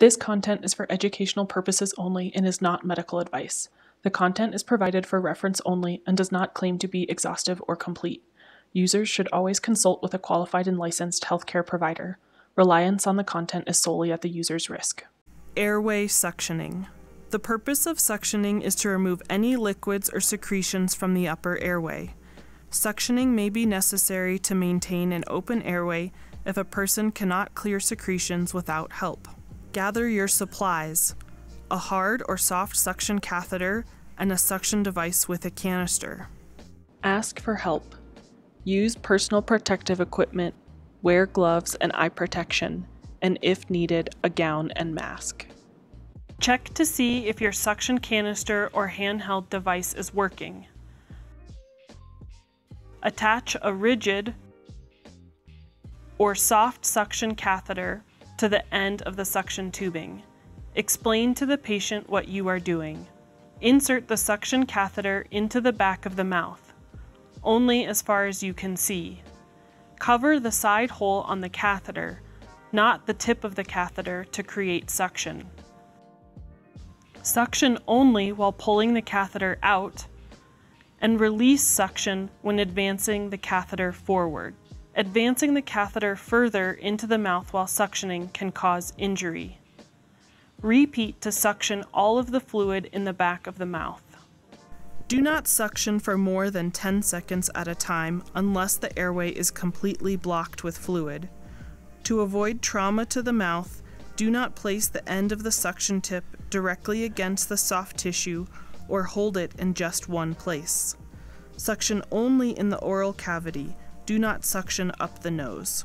This content is for educational purposes only and is not medical advice. The content is provided for reference only and does not claim to be exhaustive or complete. Users should always consult with a qualified and licensed healthcare provider. Reliance on the content is solely at the user's risk. Airway suctioning. The purpose of suctioning is to remove any liquids or secretions from the upper airway. Suctioning may be necessary to maintain an open airway if a person cannot clear secretions without help. Gather your supplies: a hard or soft suction catheter and a suction device with a canister. Ask for help. Use personal protective equipment, wear gloves and eye protection, and if needed, a gown and mask. Check to see if your suction canister or handheld device is working. Attach a rigid or soft suction catheter to the end of the suction tubing. Explain to the patient what you are doing. Insert the suction catheter into the back of the mouth, only as far as you can see. Cover the side hole on the catheter, not the tip of the catheter, to create suction. Suction only while pulling the catheter out, and release suction when advancing the catheter forward. Advancing the catheter further into the mouth while suctioning can cause injury. Repeat to suction all of the fluid in the back of the mouth. Do not suction for more than 10 seconds at a time unless the airway is completely blocked with fluid. To avoid trauma to the mouth, do not place the end of the suction tip directly against the soft tissue or hold it in just one place. Suction only in the oral cavity. Do not suction up the nose.